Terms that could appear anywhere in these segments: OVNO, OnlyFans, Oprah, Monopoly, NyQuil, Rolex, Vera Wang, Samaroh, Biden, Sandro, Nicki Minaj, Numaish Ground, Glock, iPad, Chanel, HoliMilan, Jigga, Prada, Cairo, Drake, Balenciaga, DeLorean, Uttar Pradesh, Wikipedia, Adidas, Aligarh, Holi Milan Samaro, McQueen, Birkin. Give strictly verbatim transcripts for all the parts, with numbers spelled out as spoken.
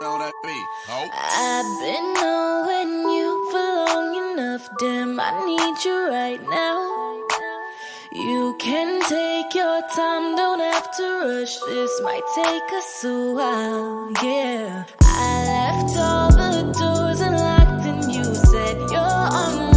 know that be, oh. I've been knowing you for long enough, damn, I need you right now. You can take your time, don't have to rush, this might take us a while, yeah. I left all the doors unlocked and you said you're on.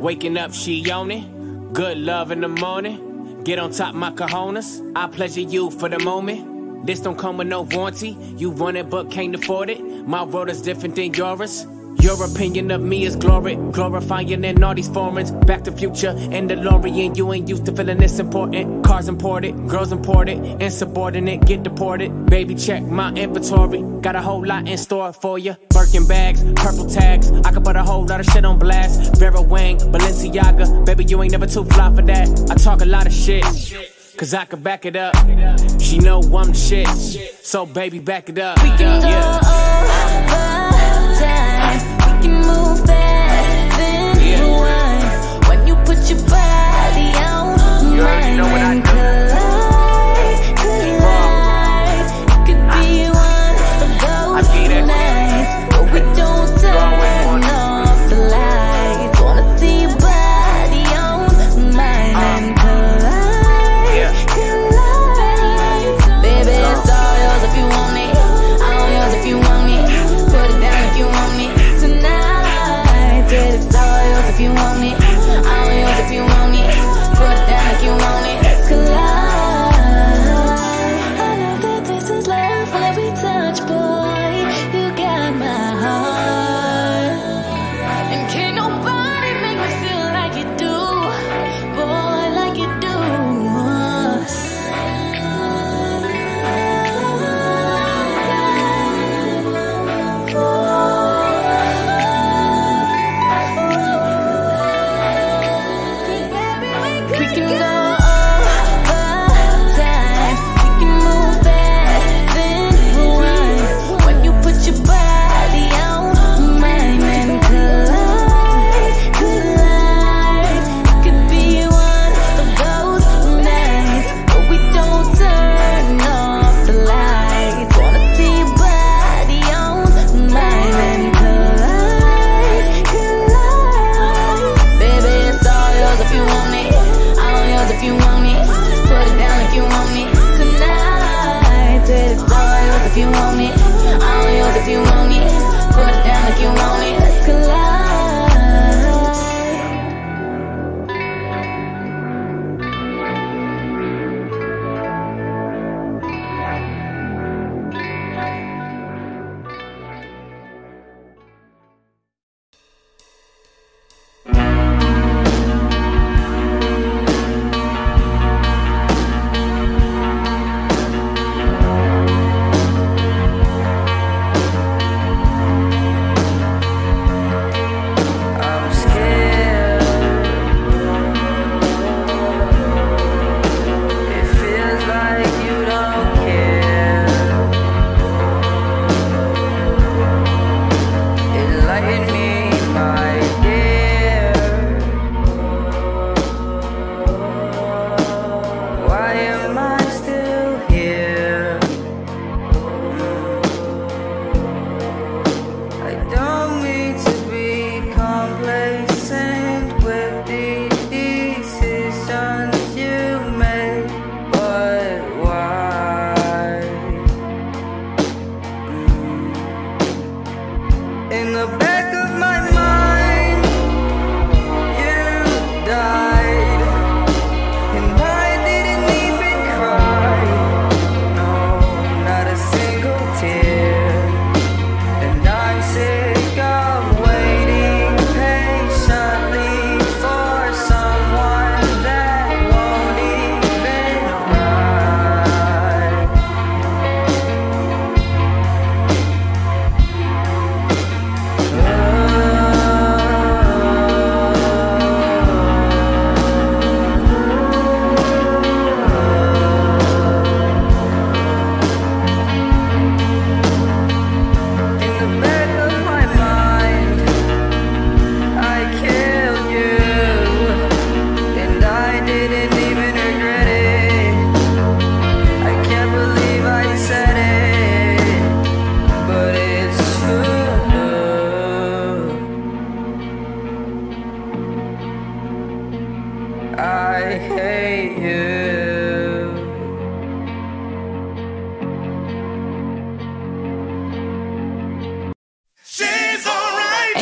Waking up, she on it. Good love in the morning. Get on top my cojones. I pleasure you for the moment. This don't come with no warranty. You want it but can't afford it. My road is different than yours. Your opinion of me is glory, glorifying in all these foreigns. Back to future and DeLorean. You ain't used to feeling this important. Cars imported, girls imported, insubordinate, get deported. Baby, check my inventory. Got a whole lot in store for ya. Birkin bags, purple tags. I could put a whole lot of shit on blast. Vera Wang, Balenciaga. Baby, you ain't never too fly for that. I talk a lot of shit, cause I could back it up. She know I'm the shit, so baby, back it up. We can go all time. You can move fast and rewind. When you put your body on mine, you already know what I do. Collide, collide. You could be one of those nights, but we don't turn off the lights. Wanna see your body on mine and collide, collide. Baby, it's all yours if you want it. All yours if you want it. Put it down if you want it. It's all yours if you want me. All yours if you want me. Put it down if you want it. Let's collide. I know that this is love when we touch, boy. You got my heart, and can't nobody make me feel like you do, boy, like you do.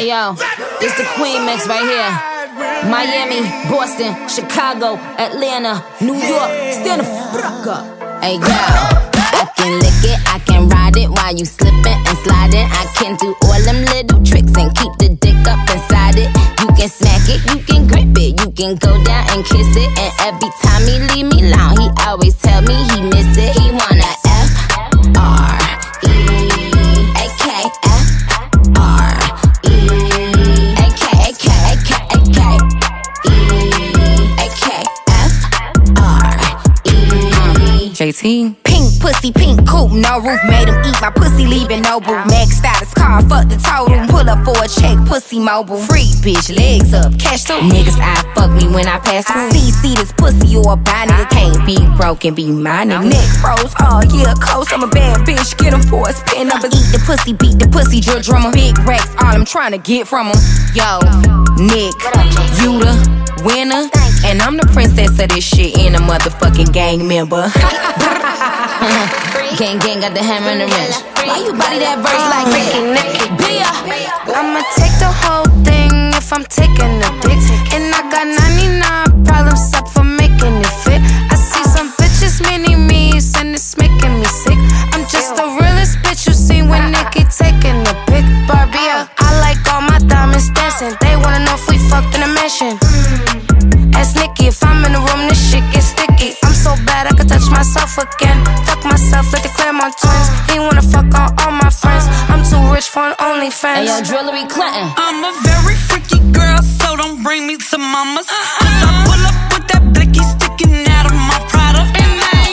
Hey yo, it's the Queen mix right here. Miami, Boston, Chicago, Atlanta, New York, stand the fuck up. Hey yo. I can lick it, I can ride it while you slippin' and slidin'. I can do all them little tricks and keep the dick up inside it. You can smack it, you can grip it, you can go down and kiss it. And every time he leave me alone, he always tell me he miss it. He wanna F R E A K F R E A K F R E A K F R E. Pink pussy, pink coupe, no roof. Made him eat my pussy, leaving no boot. Maxed out his car, fuck the total. Pull up for a check, pussy mobile. Freak bitch, legs up, cash too. Niggas I fuck me when I pass through. See, see this pussy, you a buy nigga. Can't be broke and be my nigga. Neck froze, all year coast. I'm a bad bitch, get him for a spin up. Eat the pussy, beat the pussy, drill drummer. Big racks, all I'm trying to get from him. Yo, Nick, you the winner, and I'm the princess of this shit and a motherfucking gang member. Gang gang got the hammer and the wrench. Why you body that verse like Nicki Minaj? I'ma take the whole thing if I'm taking a dick, and I got ninety-nine problems except for making it fit. I see some bitches mini me's and it's making me sick. I'm just the realest bitch you seen when Nicki taking a pic. Barbie, I like all my diamonds dancing. They wanna know if we fucked in a mansion. Ask Nicki if I'm in the room, this shit gets sticky. I'm so bad I could touch myself again. Fuck myself like the Claremont twins. He wanna fuck all, all my friends. I'm too rich for an OnlyFans. Hey yo, Drillery Clinton. I'm a very freaky girl, so don't bring me to mamas. Uh-uh. So I pull up with that blicky sticking out of my Prada, and I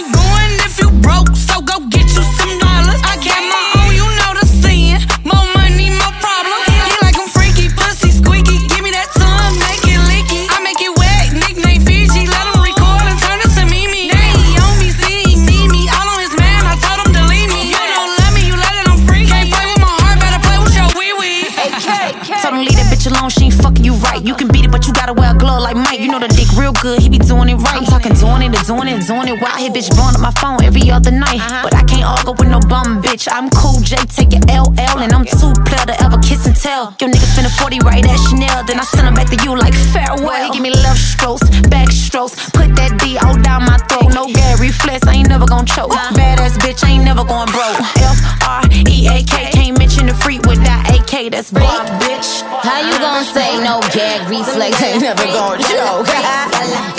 ain't going if you broke, so go get you some dollars. I got my own, you know the saying. More money, more problems. He like them freaky, pussy squeaky. Give me that tongue, make it leaky. I make it wet. She ain't fucking you right. You can beat it, but you gotta wear a glove like Mike. You know the dick real good, he be doing it right. I'm talking doing it, doing it, doing it. Wild hit bitch blowing up my phone every other night. But I can't argue with no bum bitch. I'm cool, Jay, take your L L, and I'm too player to ever kiss and tell. Your nigga finna forty right at Chanel, then I send him back to you like farewell. He give me love strokes, back strokes, put that D all down my throat. No gag reflex, I ain't never gon' choke. Badass bitch, I ain't never gon' broke. F R E A K, can't mention the freak with that A K. That's broad bitch. How you gon' say no gag reflex? Ain't never gon' joke.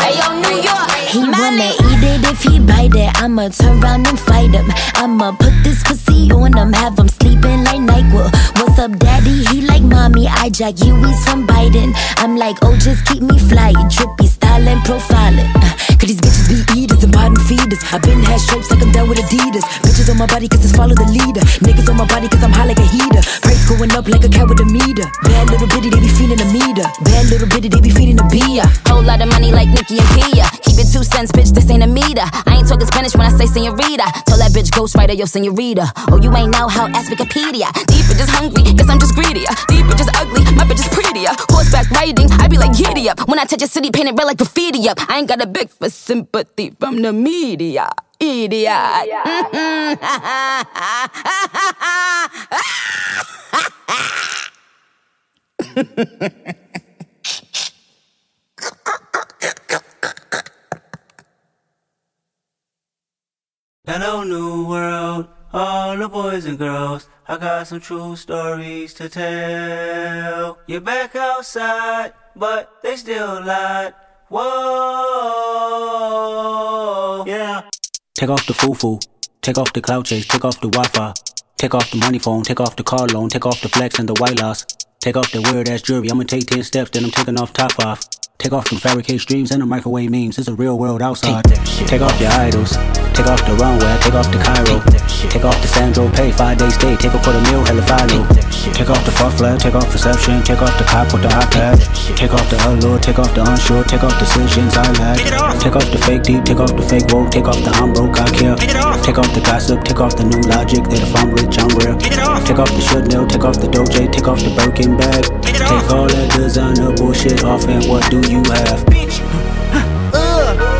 Hey yo, New York. He wanna eat it, if he bite it I'ma turn round and fight him. I'ma put this pussy on him, have him sleeping like NyQuil. What's up, daddy? He like mommy. I jack you, he's from Biden. I'm like, oh, just keep me fly. Drippy, styling, profiling. Cause these bitches be eaters and bottom feeders. I been had stripes like I'm down with Adidas. Bitches on my body cause it's follow the leader. Niggas on my body cause I'm high like a heater. Price going up like a cat with a meter. Bad little bitty, they be feeding a meter. Bad little bitty, they be feeding a beer. Whole lot of money like Nicki and Pia. Keep it two cents, bitch, this ain't a meter. I ain't talking Spanish when I say senorita. Tell that bitch ghostwriter, yo senorita. Oh, you ain't know how, ask Wikipedia. These bitches hungry, guess I'm just greedier. These bitches ugly, my bitch is prettier. Horseback riding, I be like giddy up. When I touch a city, painted red like graffiti up. I ain't got a big for sympathy from the media. Idiot. Hello, new world, all the boys and girls. I got some true stories to tell. You're back outside, but they still lied. Whoa, yeah. Take off the foo-foo, take off the cloud chase, take off the Wi-Fi, take off the money phone, take off the car loan, take off the flex and the white loss. Take off that weird-ass jewelry, I'ma take ten steps, then I'm taking off top five. Take off some fabricated streams and the microwave memes, it's a real world outside. Take, take off your idols, take off the runway, take off the Cairo. Take, take off the Sandro pay, five days stay, take off for the meal, hella follow. Take, take off the fuck flag, take off reception, take off the cop with the iPad. Take off the allure, take off the unsure, take off decisions I lack. Take off the fake deep, take off the fake woke, take off the I'm broke, I care. Take off the gossip, take off the new logic, that if I'm rich, I'm real. Take off the should know, take off the doje, take off the Birkin bag. Take off all that designer bullshit off, and what do you have? Bitch, uh,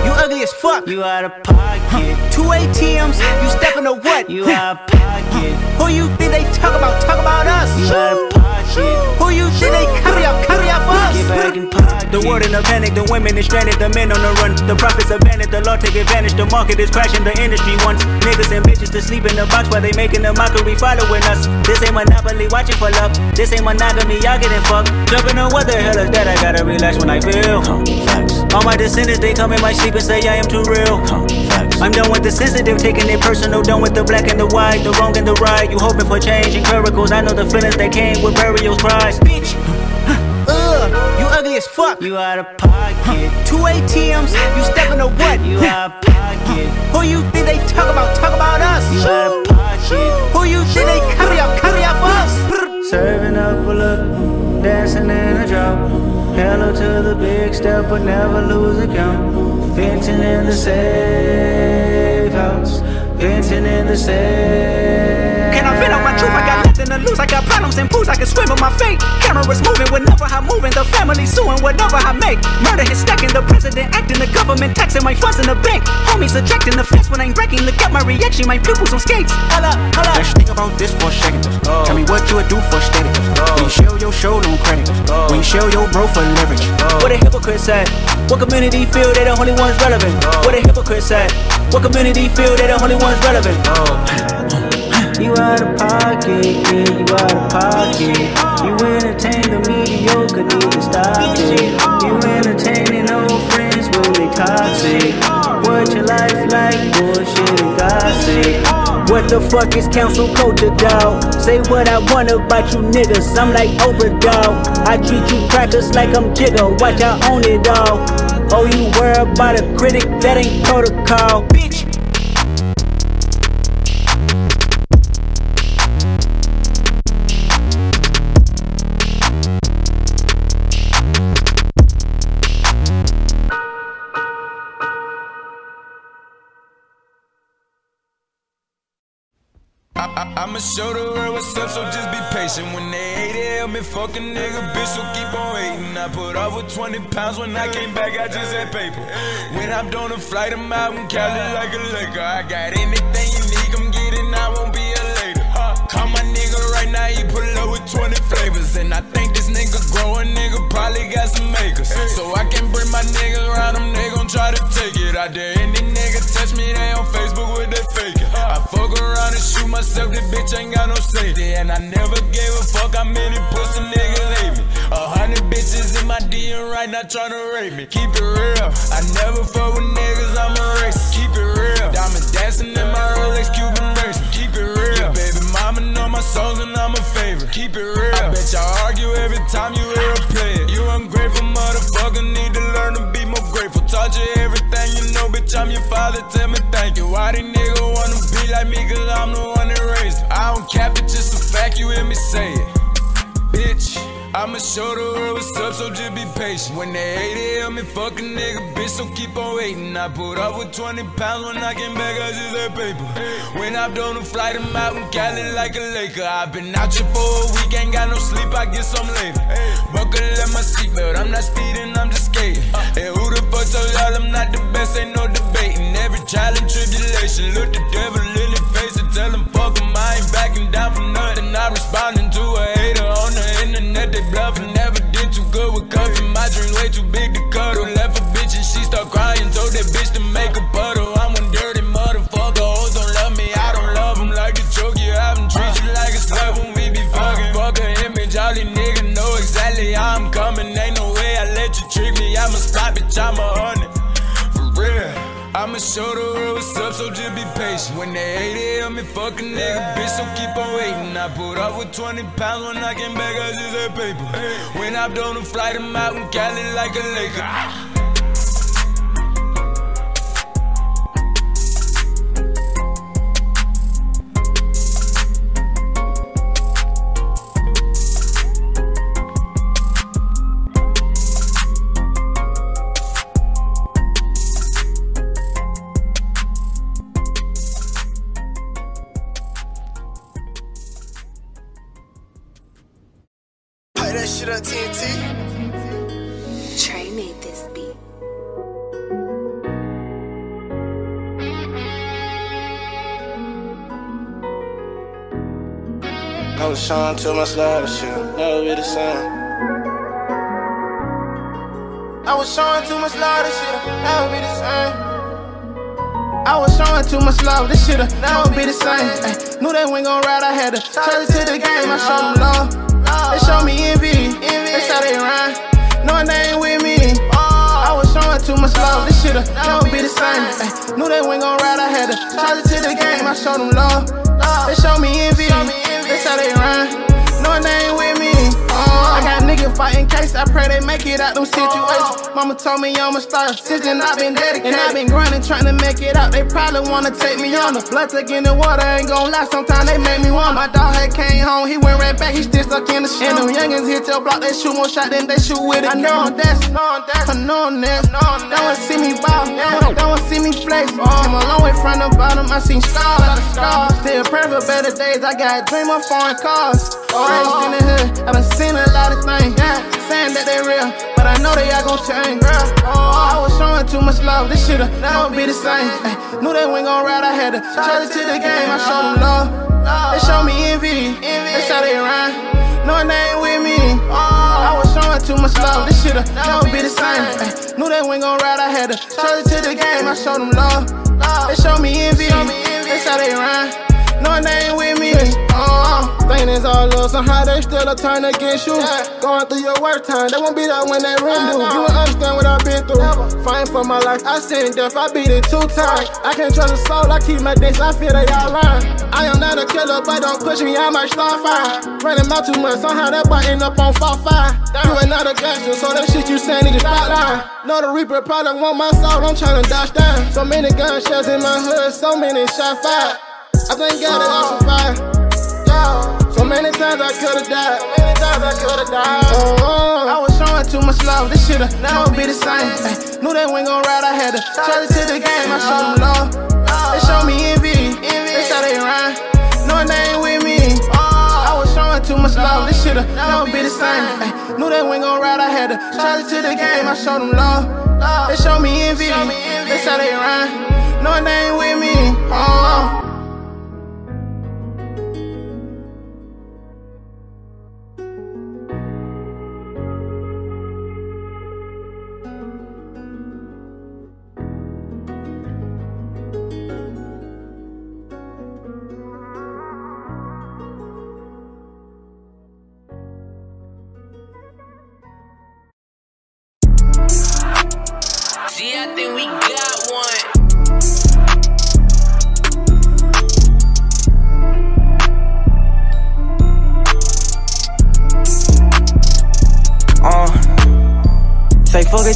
you ugly as fuck. You out of pocket. Huh. Two A T Ms, you stepping to what? You out of pocket. Who you think they talk about? Talk about us. You out of pocket. Who you shit? They hurry up, hurry up us. The world in a panic, the women is stranded, the men on the run. The profits are vanished, the law take advantage, the market is crashing, the industry wants niggas and bitches to sleep in the box while they making a mockery following us. This ain't Monopoly, watch it for love. This ain't monogamy, y'all getting fucked. Jumping on what the hell is that? I gotta relax when I feel. All my descendants, they come in my sleep and say I am too real. I'm done with the sensitive, taking it personal. Done with the black and the white, the wrong and the right. You hoping for change and miracles. I know the feelings that came with burial cries. Bitch, ugh, you ugly as fuck. You out of pocket. Two A T Ms, you stepping to what? You out of pocket. Who you think they talk about? Talk about us. You out of pocket. Who you think they carry up? Carry up us. Serving up a look, dancing in a drop. Hello to the big step, but never lose a count. Venting in the safe house. Venting in the safe. Can I vent on my truth? I got nothing to lose. I got problems and pools. I can swim with my fate. Cameras moving whenever I'm moving. The family suing whatever I make. Murder is stacking. The president acting. The government taxing my funds in the bank. Homies attracting the fence when I'm breaking. Look at my reaction. My pupils on skates. Hold up, hold up. Let's think about this for a second. Oh. Tell me what you would do for status. Oh. When you show your show no credit. Oh. When you show your bro for leverage. Oh. What a hypocrite said. What community feel they the only ones relevant? Oh. What a hypocrite said. What community feel they the only ones relevant? Oh. You out of pocket, yeah, you out of pocket. You entertain the mediocre, need to stop it. You entertaining old friends when they toxic. What your life like, bullshit and gossip. What the fuck is council culture, dawg? Say what I want about you niggas, I'm like Oprah, dawg. I treat you crackers like I'm Jigga, watch I own it all. Oh, you worry about a critic, that ain't protocol, bitch. I'ma show the world what's up, so just be patient. When they hate it, help me fuck a nigga, bitch, so keep on hating. I put off with twenty pounds, when I came back, I just had paper. When I'm on a flight, I'm out in Cali like a liquor. I got anything you need, come get it, I won't be a later. Call my nigga right now, he pull up with twenty flavors. And I think this nigga growing, nigga probably got some makers. So I can bring my niggas around them, they gon' try to take it. I dare any nigga touch me, they on Facebook with their fake. I fuck around and shoot myself, this bitch ain't got no safety. And I never gave a fuck how many pussy niggas hate me. A hundred bitches in my D M right now tryna rape me. Keep it real, I never fuck with niggas, I'm a racist. Keep it real, diamond dancing in my Rolex Cuban racing. Keep it real, yeah, baby mama know my songs and I'm a favorite. Keep it real, I bet y'all argue every time you hear a play it. You ungrateful motherfucker, need to learn to be more grateful. Taught you everything you know, bitch, I'm your father, tell me thank you. Why these niggas wanna be like me, cause I'm the one that raised it. I don't cap it, just a fact, you hear me say it. Bitch, I'ma show the world what's up, so just be patient. When they hate it, help me fuck a nigga, bitch, so keep on waiting. I put up with twenty pounds, when I came back, I just had paper. When I'm done, I fly them out in Cali like a Laker. I've been out here for a week, ain't got no sleep, I get some later. Buckle at my seatbelt, I'm not speeding, I'm just skating. And who the fuck told y'all I'm not the best, ain't no debating. Every trial and tribulation, look the devil in the face and tell him fuck him, I ain't backing down for nothing. I'm responding to a hater on the internet, they bluffing, never did too good with cuffing. My dream way too big to cuddle. Left a bitch and she start crying, told that bitch to make a puddle. I'm one dirty motherfucker, hoes don't love me, I don't love them. Like the joke, you have them, treat you like a slave when we be fucking. Fuck a image, all these niggas know exactly how I'm coming. Ain't no way I let you trick me, I'm a spot, bitch, I'm a hundred. For real. I'ma show the world what's up, so just be patient. When they hate it, help me fuck a nigga, bitch, so keep on waiting. I put up with twenty pounds, when I came back, I just had paper. When I'm done, I fly them out in Cali like a Laker. I was shine till my slide shit, never be the same. I was showing too much love, this shit'll never be the same. I was showing too much love, this shit'll never be the same. Ay, knew they weren't gon' ride, I had to charge it to the game. I showed them love, they showed me envy, that's how they rhyme, knowing they ain't with me. I was showing too much love, this shit'll never be the same. Ay, knew they weren't gon' ride, I had to charge it to the game. I showed them love, they showed me envy, that's how they rhyme, knowing they ain't with me. I got niggas fighting case, I pray they make it out them situations. Mama told me I'm a star, since then I've been dedicated. And I've been grinding, trying to make it out, they probably wanna take me on. The blood stuck in the water, ain't gon' lie, sometimes they make me want. My dog had came home, he went right back, he still stuck in the shit. And them youngins hit your block, they shoot one shot, then they shoot with it. I know I'm dancing, I know I'm dancing, they wanna see me ball, they wanna see me flex. I'm a long way from the bottom, I seen stars out of stars. Still praying for better days, I got a dream of foreign cars. Raised in the hood, I done seen a lot of things, yeah, saying that they real, but I know they all gon' change, girl. Oh, I was showing too much love, this shit'll never be the same. Ay, knew they weren't gon' ride, I had to charge it to the game. I showed them love, they showed me envy, that's how they rhyme, knowing they ain't with me. I was showing too much love, this shit'll never be the same. Ay, knew they weren't gon' ride, I had to charge it to the game. I showed them love, they showed me envy, that's how they rhyme, knowing they ain't with me. Oh, things all love, somehow they still a turn against you. Yeah. Going through your work time, they won't be there when they ring you. You don't understand what I've been through. Never. Fighting for my life, I seen death, I beat it two times. I can't trust a soul, I keep my distance, I feel they all lying. I am not a killer, but don't push me, I might start fire. Running out too much, somehow that boy end up on four five. You ain't not a gangster, so that shit you saying is not lying. Know the Reaper probably want my soul, I'm trying to dodge down. So many gunshots in my hood, so many shot fired. I thank God that I survived. So many times I could've died, so many times I could've died. Oh, oh. I was showing too much love, this shit'll never be the same. Ay, knew they weren't gon' ride, I had to charge it to the game. I showed them love, they showed me envy, that's how they rhyme, knowing they ain't with me. I was showing too much love, this shit'll never be the same. Ay, knew they weren't gon' ride, I had to charge it to the game. I showed them love, they showed me envy, that's how they rhyme, knowing they ain't with me. Oh.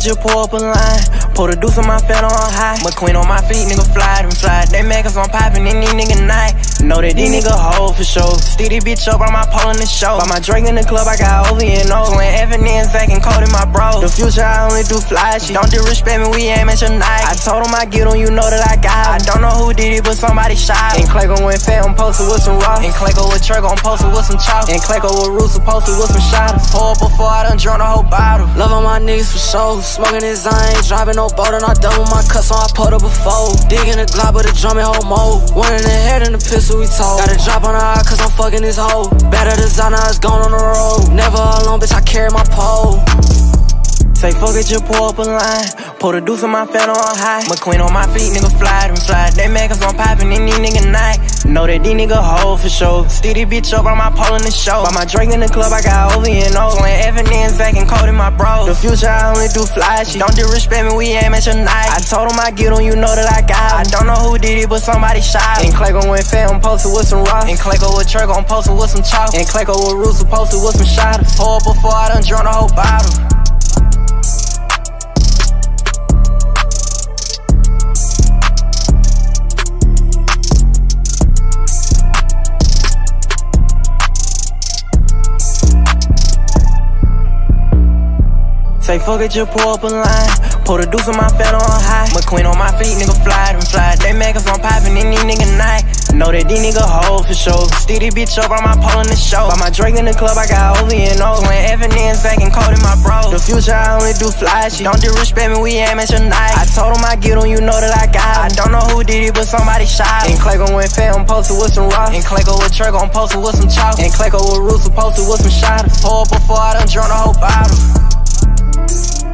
Just pull up a line, pull the deuce on my fat on high. McQueen on my feet, nigga fly, them fly. They make us on poppin' in these nigga night. Know that these nigga hold for sure. Steady bitch up on my pole in the show. By my Drake in the club, I got O V N O. So when Evan and Zach and Cody my bro. The future, I only do fly shit. Don't disrespect me, we aim at your night. I told him I get on, you know that I got him. I don't know who did it, but somebody shot him. And Clayco went fat, I'm posted with some rock. And Clayco with Drake, I'm posted with some chalk. And Clayco with Roots, I'm posted with some shotters. Pour up before I done drunk the whole bottle. Love on my niggas for sure. Smoking his I ain't driving no boat, and I double my cut, so I pulled up a fold. Digging the Glock, but the drum in whole mode. One in the head and the pistol we told. Got a drop on her eye, cause I'm fucking this hoe. Better designer, I was gone on the road. Never alone, bitch, I carry my pole. Say fuck it, just pull up a line. Pull the deuce on my fan on high. McQueen on my feet, nigga fly, them fly. They make us on poppin' in these nigga night. Know that these nigga hold for sure. Steady bitch up on my pole in the show. By my Drake in the club, I got O V N O. So when Evan and Zach and Cody my bro. The future, I only do fly shit. Don't disrespect me, we aim at your night. I told him I get on, you know that I got him. I don't know who did it, but somebody shot him. And Clayco went fat, I'm posted with some rocks. And Clayco with Trigger, I'm posted with some chalk. And Clayco with Roots, I'm posted with some shotters. Pour up before I done drunk the whole bottle. Say fuck it, just pull up a line. Put a deuce on my fella on high. McQueen on my feet, nigga fly them fly. They magazine poppin' in these nigga night. Know that these nigga hold for sure. Steal this bitch up, I'm my pole in the show. By my Drake in the club, I got O V N O. When Evan's back and cold in my bro. The future, I only do fly shit. Don't disrespect me, we aim at your night. I told him I get on, you know that I got. I don't know who did it, but somebody shot. And Clayco went fat, I'm posted with some rocks. And Clayco with Drake, I'm posted with some chalk. And Clayco with Roots, I'm posted with some shotters. Pour up before I done drunk the whole bottle.